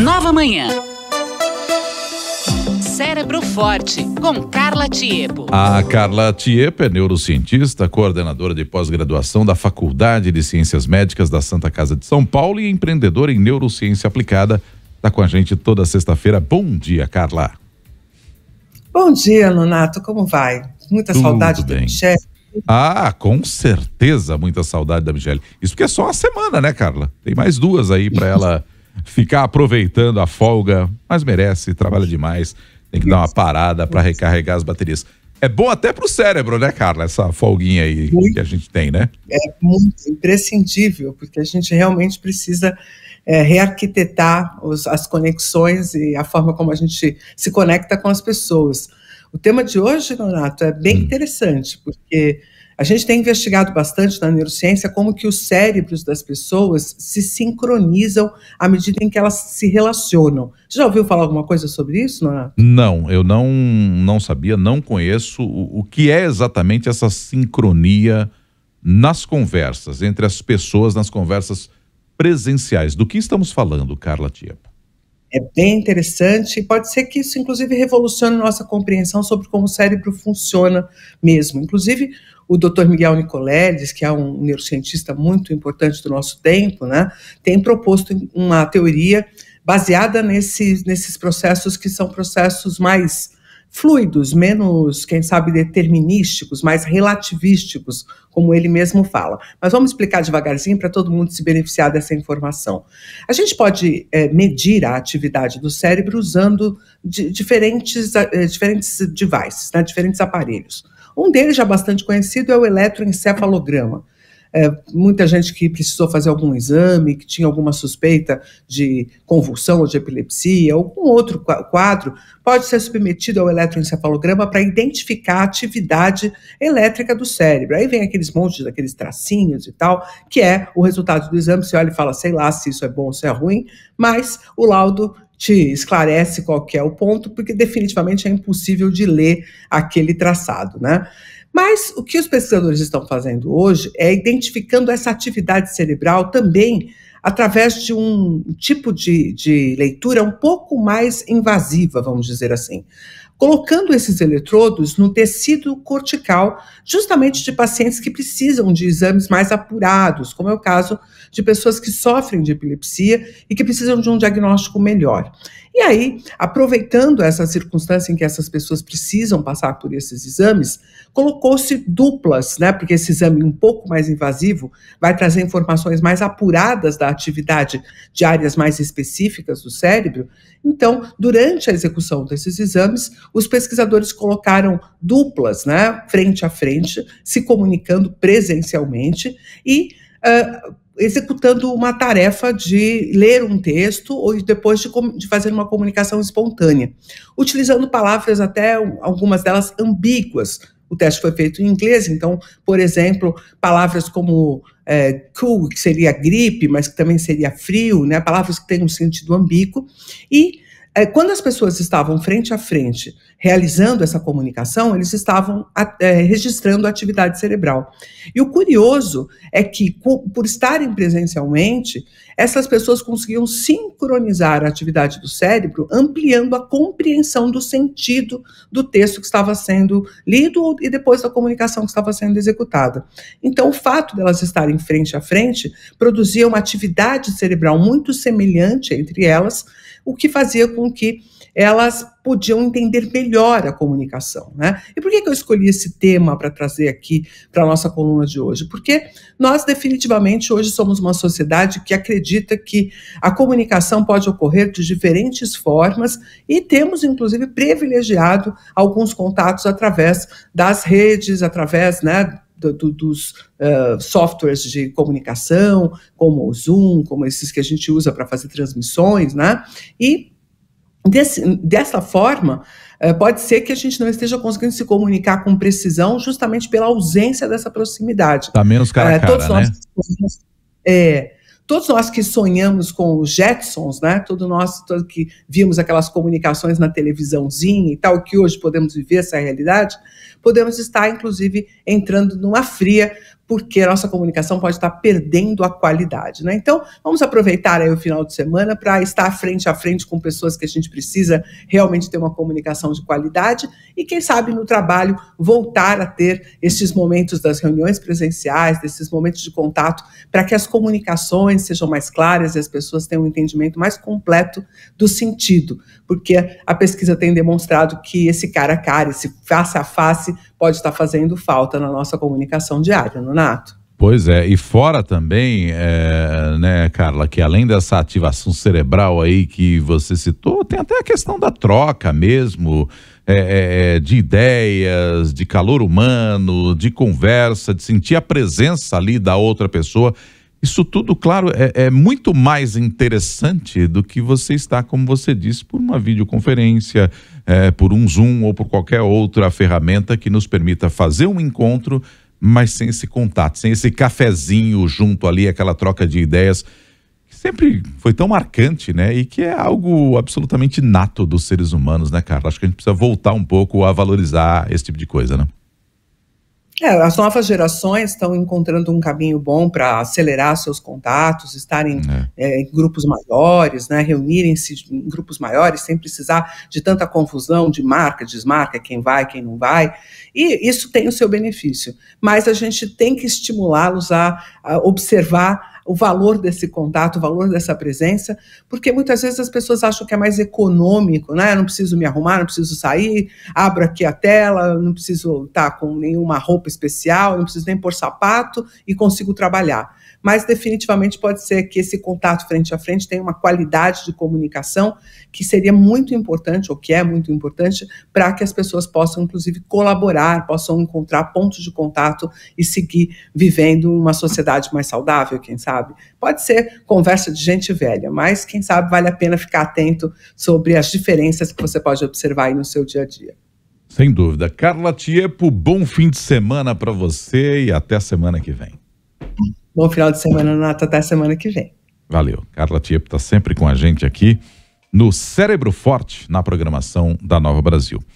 Nova Manhã. Cérebro Forte, com Carla Tieppo. A Carla Tieppo é neurocientista, coordenadora de pós-graduação da Faculdade de Ciências Médicas da Santa Casa de São Paulo e empreendedora em neurociência aplicada. Está com a gente toda sexta-feira. Bom dia, Carla. Bom dia, Nonato. Como vai? Muita Tudo saudade bem. Da Michelle. Ah, com certeza, muita saudade da Michelle. Isso porque é só uma semana, né, Carla? Tem mais duas aí para ela ficar aproveitando a folga, mas merece, trabalha demais. Tem que dar uma parada para recarregar as baterias. É bom até pro cérebro, né, Carla? Essa folguinha aí que a gente tem, né? É muito imprescindível, porque a gente realmente precisa rearquitetar as conexões e a forma como a gente se conecta com as pessoas. O tema de hoje, Nonato, é bem interessante, porque a gente tem investigado bastante na neurociência como que os cérebros das pessoas se sincronizam à medida em que elas se relacionam. Você já ouviu falar alguma coisa sobre isso, Nonato? Não, eu não sabia, não conheço o que é exatamente essa sincronia nas conversas, entre as pessoas, nas conversas presenciais. Do que estamos falando, Carla Tieppo? É bem interessante e pode ser que isso, inclusive, revolucione nossa compreensão sobre como o cérebro funciona mesmo. Inclusive, o Dr. Miguel Nicolelis, que é um neurocientista muito importante do nosso tempo, né, tem proposto uma teoria baseada nesses processos que são processos mais fluidos, menos, quem sabe, determinísticos, mais relativísticos, como ele mesmo fala. Mas vamos explicar devagarzinho para todo mundo se beneficiar dessa informação. A gente pode medir a atividade do cérebro usando diferentes devices, né, diferentes aparelhos. Um deles, já bastante conhecido, é o eletroencefalograma. Muita gente que precisou fazer algum exame, que tinha alguma suspeita de convulsão ou de epilepsia, ou algum outro quadro, pode ser submetido ao eletroencefalograma para identificar a atividade elétrica do cérebro. Aí vem aqueles montes, daqueles tracinhos e tal, que é o resultado do exame. Você olha e fala, sei lá se isso é bom ou se é ruim, mas o laudo te esclarece qual que é o ponto, porque definitivamente é impossível de ler aquele traçado, né? Mas o que os pesquisadores estão fazendo hoje é identificando essa atividade cerebral também através de um tipo de leitura um pouco mais invasiva, vamos dizer assim, colocando esses eletrodos no tecido cortical, justamente de pacientes que precisam de exames mais apurados, como é o caso de pessoas que sofrem de epilepsia e que precisam de um diagnóstico melhor. E aí, aproveitando essa circunstância em que essas pessoas precisam passar por esses exames, colocou-se duplas, né? Porque esse exame um pouco mais invasivo vai trazer informações mais apuradas da atividade de áreas mais específicas do cérebro. Então, durante a execução desses exames, os pesquisadores colocaram duplas, né? Frente a frente, se comunicando presencialmente e executando uma tarefa de ler um texto ou depois de fazer uma comunicação espontânea, utilizando palavras até, algumas delas, ambíguas. O teste foi feito em inglês, então, por exemplo, palavras como cool, que seria gripe, mas que também seria frio, né? Palavras que têm um sentido ambíguo. E quando as pessoas estavam frente a frente realizando essa comunicação, eles estavam registrando a atividade cerebral. E o curioso é que, por estarem presencialmente, essas pessoas conseguiam sincronizar a atividade do cérebro, ampliando a compreensão do sentido do texto que estava sendo lido e depois da comunicação que estava sendo executada. Então, o fato delas estarem frente a frente produzia uma atividade cerebral muito semelhante entre elas, o que fazia com que elas podiam entender melhor a comunicação, né? E por que eu escolhi esse tema para trazer aqui para a nossa coluna de hoje? Porque nós definitivamente hoje somos uma sociedade que acredita que a comunicação pode ocorrer de diferentes formas e temos inclusive privilegiado alguns contatos através das redes, através, né, dos softwares de comunicação, como o Zoom, como esses que a gente usa para fazer transmissões, né? E dessa forma, pode ser que a gente não esteja conseguindo se comunicar com precisão justamente pela ausência dessa proximidade. Está menos cara a cara, todos nós que sonhamos com os Jetsons, né? Todos nós que vimos aquelas comunicações na televisãozinha e tal, que hoje podemos viver essa realidade, podemos estar, inclusive, entrando numa fria porque a nossa comunicação pode estar perdendo a qualidade, né? Então, vamos aproveitar aí o final de semana para estar frente a frente com pessoas que a gente precisa realmente ter uma comunicação de qualidade e, quem sabe, no trabalho, voltar a ter esses momentos das reuniões presenciais, desses momentos de contato, para que as comunicações sejam mais claras e as pessoas tenham um entendimento mais completo do sentido, porque a pesquisa tem demonstrado que esse cara a cara, esse face a face, pode estar fazendo falta na nossa comunicação diária, Nonato. Pois é, e fora também, né, Carla, que além dessa ativação cerebral aí que você citou, tem até a questão da troca mesmo, de ideias, de calor humano, de conversa, de sentir a presença ali da outra pessoa. Isso tudo, claro, é muito mais interessante do que você estar, como você disse, por uma videoconferência, por um Zoom ou por qualquer outra ferramenta que nos permita fazer um encontro, mas sem esse contato, sem esse cafezinho junto ali, aquela troca de ideias, que sempre foi tão marcante, né? E que é algo absolutamente nato dos seres humanos, né, Carla? Acho que a gente precisa voltar um pouco a valorizar esse tipo de coisa, né? As novas gerações estão encontrando um caminho bom para acelerar seus contatos, estarem em grupos maiores, né, reunirem-se em grupos maiores sem precisar de tanta confusão de marca, desmarca, quem vai, quem não vai. E isso tem o seu benefício, mas a gente tem que estimulá-los a observar o valor desse contato, o valor dessa presença, porque muitas vezes as pessoas acham que é mais econômico, né? Eu não preciso me arrumar, não preciso sair, abro aqui a tela, não preciso estar com nenhuma roupa especial, não preciso nem pôr sapato e consigo trabalhar. Mas definitivamente pode ser que esse contato frente a frente tenha uma qualidade de comunicação que seria muito importante, ou que é muito importante, para que as pessoas possam, inclusive, colaborar, possam encontrar pontos de contato e seguir vivendo uma sociedade mais saudável, quem sabe. Pode ser conversa de gente velha, mas, quem sabe, vale a pena ficar atento sobre as diferenças que você pode observar aí no seu dia a dia. Sem dúvida. Carla Tieppo, bom fim de semana para você e até a semana que vem. Bom final de semana, Nonato, até semana que vem. Valeu. Carla Tieppo está sempre com a gente aqui no Cérebro Forte, na programação da Nova Brasil.